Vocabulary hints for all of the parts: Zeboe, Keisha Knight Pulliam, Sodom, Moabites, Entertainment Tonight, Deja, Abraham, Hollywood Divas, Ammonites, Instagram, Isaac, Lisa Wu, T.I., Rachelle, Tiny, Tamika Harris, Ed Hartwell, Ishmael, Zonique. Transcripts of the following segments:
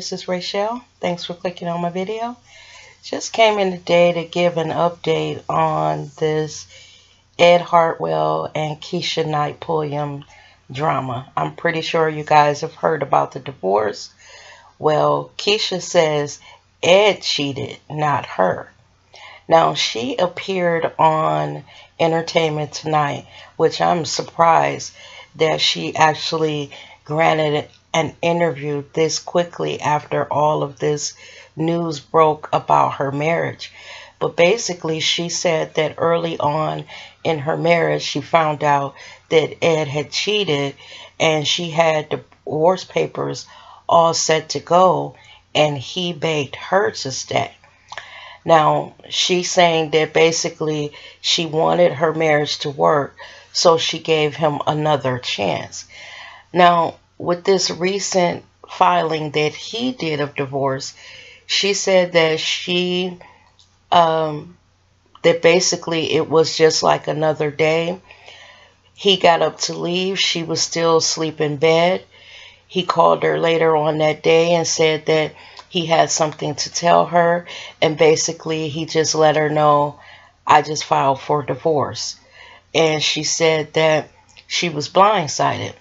this is Rachelle. Thanks for clicking on my video. Just came in today to give an update on this Ed Hartwell and Keisha Knight Pulliam drama. I'm pretty sure you guys have heard about the divorce. Well, Keisha says Ed cheated, not her. Now, she appeared on Entertainment Tonight, which I'm surprised that she actually granted an interview this quickly after all of this news broke about her marriage. But basically, she said that early on in her marriage, she found out that Ed had cheated and she had divorce papers all set to go, and he begged her to stay. Now, she's saying that basically she wanted her marriage to work, so she gave him another chance. Now, with this recent filing that he did of divorce, she said that that basically it was just like another day. He got up to leave. She was still asleep in bed. He called her later on that day and said that he had something to tell her, and basically he just let her know, I just filed for divorce. And she said that she was blindsided.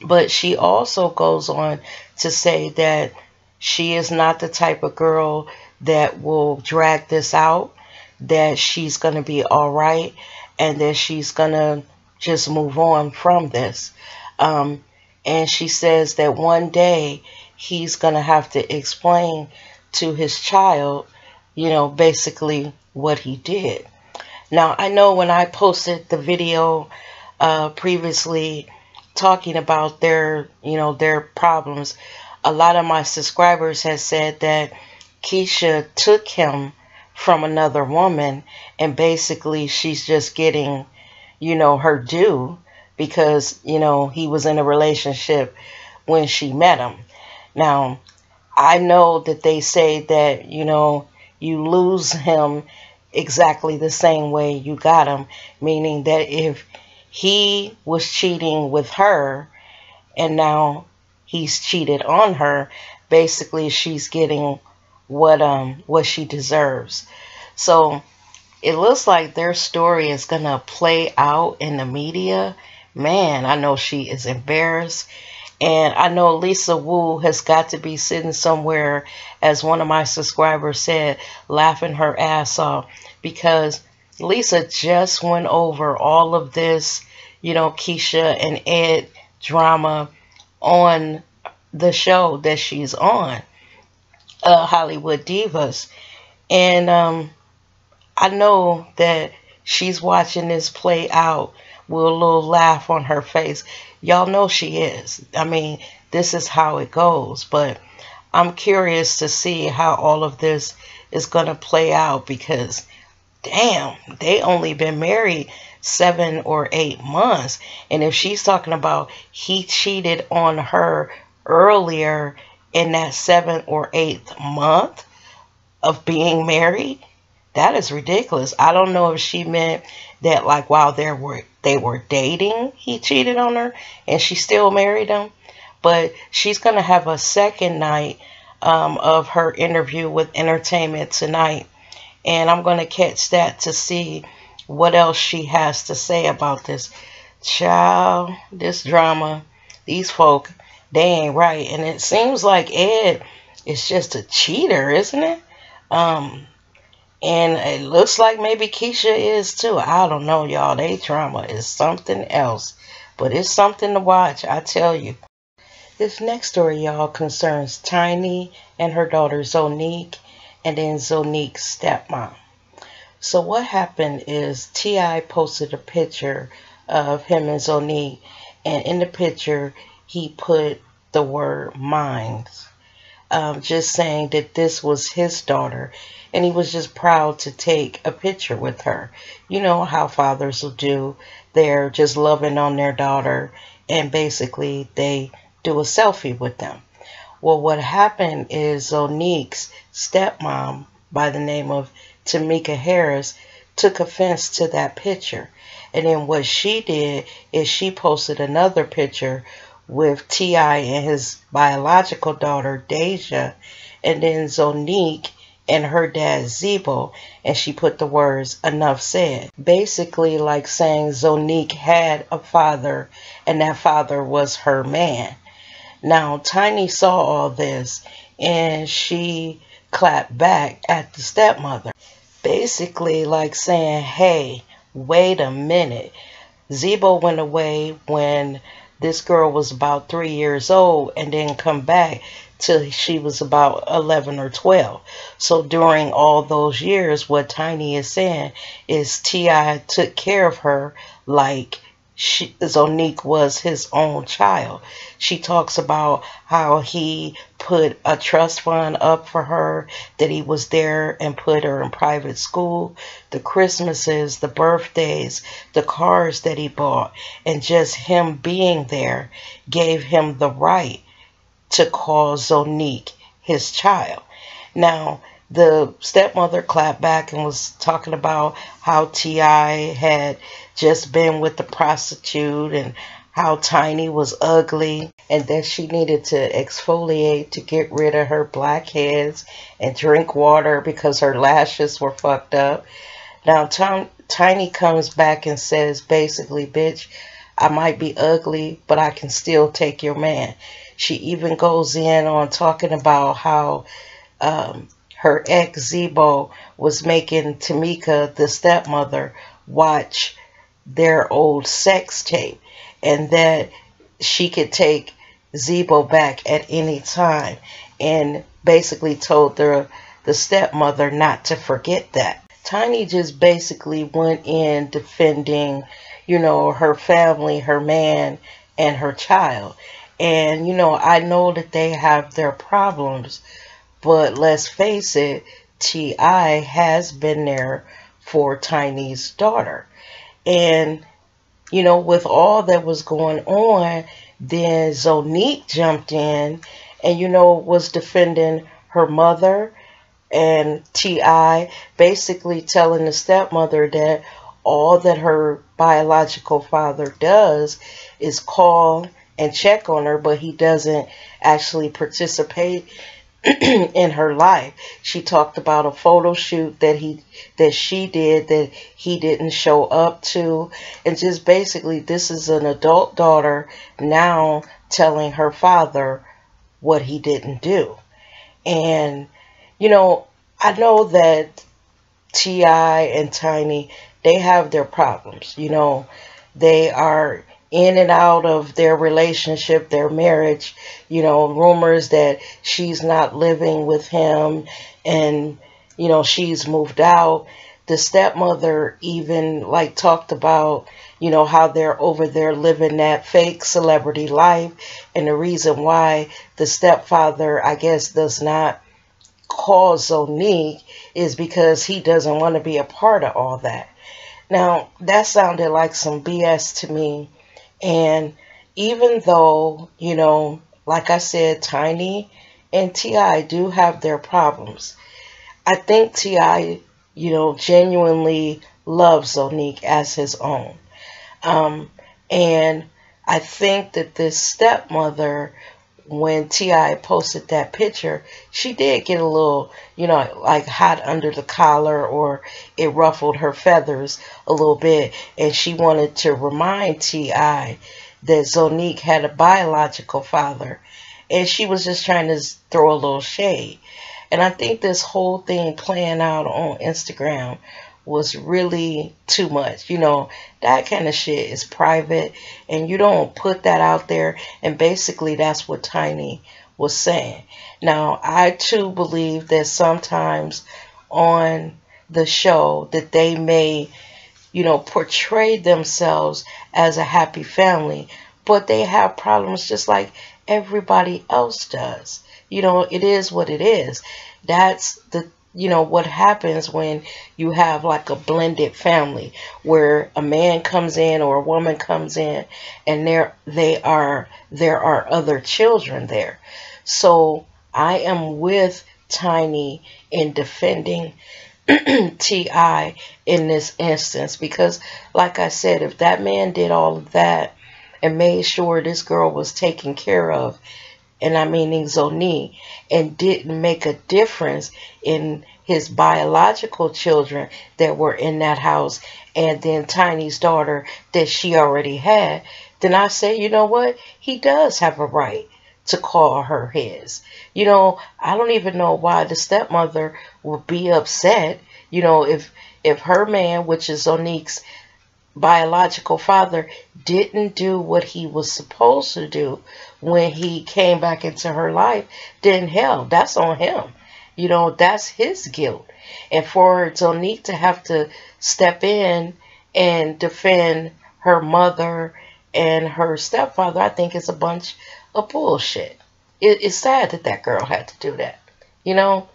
But she also goes on to say that she is not the type of girl that will drag this out, that she's going to be all right, and that she's going to just move on from this. And she says that one day he's going to have to explain to his child, you know, basically what he did. Now, I know when I posted the video previously talking about their, you know, their problems, a lot of my subscribers had said that Keisha took him from another woman and basically she's just getting, you know, her due because, you know, he was in a relationship when she met him. Now, I know that they say that, you know, you lose him exactly the same way you got him, meaning that if he was cheating with her and now he's cheated on her, basically she's getting what she deserves. So it looks like their story is going to play out in the media. Man, I know she is embarrassed. And I know Lisa Wu has got to be sitting somewhere, as one of my subscribers said, laughing her ass off, because Lisa just went over all of this, you know, Keisha and Ed drama on the show that she's on, Hollywood Divas. And I know that she's watching this play out with a little laugh on her face. Y'all know she is. I mean, this is how it goes. But I'm curious to see how all of this is going to play out, because damn, they only been married 7 or 8 months. And if she's talking about he cheated on her earlier in that 7th or 8th month of being married, that is ridiculous. I don't know if she meant that like while they were dating, he cheated on her and she still married him. But she's going to have a second night of her interview with Entertainment Tonight. And I'm going to catch that to see what else she has to say about this. Child, this drama, these folk, they ain't right. And it seems like Ed is just a cheater, isn't it? And it looks like maybe Keisha is too. I don't know, y'all. They drama is something else. But it's something to watch, I tell you. This next story, y'all, concerns Tiny and her daughter Zonique, and then Zonique's stepmom. So what happened is T.I. posted a picture of him and Zonique, and in the picture he put the word minds, just saying that this was his daughter. And he was just proud to take a picture with her. You know how fathers will do. They're just loving on their daughter, and basically they do a selfie with them. Well, what happened is Zonique's stepmom, by the name of Tamika Harris, took offense to that picture. And then what she did is she posted another picture with T.I. and his biological daughter, Deja, and then Zonique and her dad, Zeboe, and she put the words, "Enough said." Basically like saying Zonique had a father, and that father was her man. Now, Tiny saw all this, and she clapped back at the stepmother. Basically like saying, hey, wait a minute. Zeboe went away when this girl was about 3 years old and didn't come back till she was about 11 or 12. So during all those years, what Tiny is saying is T.I. took care of her like Zonique was his own child. She talks about how he put a trust fund up for her, that he was there and put her in private school, the Christmases, the birthdays, the cars that he bought, and just him being there gave him the right to call Zonique his child. Now, the stepmother clapped back and was talking about how T.I. had just been with the prostitute and how Tiny was ugly and that she needed to exfoliate to get rid of her blackheads and drink water because her lashes were fucked up. Now, Tiny comes back and says, basically, bitch, I might be ugly, but I can still take your man. She even goes in on talking about how her ex Zeboe was making Tamika, the stepmother, watch their old sex tape and that she could take Zeboe back at any time, and basically told the stepmother not to forget that. Tiny just basically went in defending, you know, her family, her man, and her child. And, you know, I know that they have their problems, but let's face it, T.I. has been there for Tiny's daughter. And, you know, with all that was going on, then Zonique jumped in and, you know, was defending her mother and T.I., basically telling the stepmother that all that her biological father does is call and check on her, but he doesn't actually participate in her life. She talked about a photo shoot that she did that he didn't show up to, and just basically this is an adult daughter now telling her father what he didn't do. And you know, I know that T.I. and Tiny, they have their problems. You know, they are in and out of their relationship, their marriage, you know, rumors that she's not living with him and, you know, she's moved out. The stepmother even like talked about, you know, how they're over there living that fake celebrity life, and the reason why the stepfather, I guess, does not call Zonique is because he doesn't want to be a part of all that. Now, that sounded like some BS to me. And even though, you know, like I said, Tiny and T.I. do have their problems, I think T.I., you know, genuinely loves Zonique as his own. And I think that this stepmother, when T.I. posted that picture, she did get a little, you know, like hot under the collar, or it ruffled her feathers a little bit. And she wanted to remind T.I. that Zonique had a biological father. And she was just trying to throw a little shade. And I think this whole thing playing out on Instagram was really too much. You know, that kind of shit is private and you don't put that out there. And basically that's what Tiny was saying. Now, I too believe that sometimes on the show that they may, you know, portray themselves as a happy family, but they have problems just like everybody else does. You know, it is what it is. That's the, you know, what happens when you have like a blended family where a man comes in or a woman comes in and there are other children there. So I am with Tiny in defending T.I. in this instance, because like I said, if that man did all of that and made sure this girl was taken care of, and I mean Zonique, and didn't make a difference in his biological children that were in that house, and then Tiny's daughter that she already had, then I say, you know what, he does have a right to call her his. You know, I don't even know why the stepmother would be upset, you know, if her man, which is Zonique's biological father, didn't do what he was supposed to do when he came back into her life, then hell, that's on him. You know, that's his guilt. And for Zonique to have to step in and defend her mother and her stepfather, I think it's a bunch of bullshit. It's sad that that girl had to do that. You know,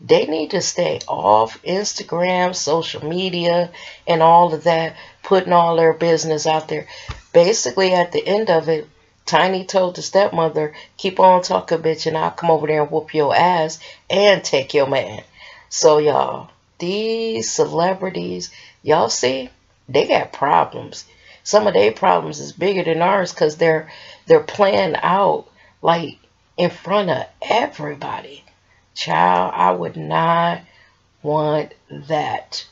they need to stay off Instagram, social media, and all of that, putting all their business out there. Basically, at the end of it, Tiny told the stepmother, keep on talking, bitch, and I'll come over there and whoop your ass and take your man. So, y'all, these celebrities, y'all see, they got problems. Some of their problems is bigger than ours because they're playing out, like, in front of everybody. Child, I would not want that.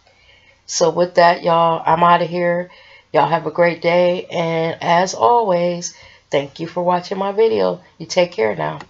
So with that, y'all, I'm out of here. Y'all have a great day. And as always, thank you for watching my video. You take care now.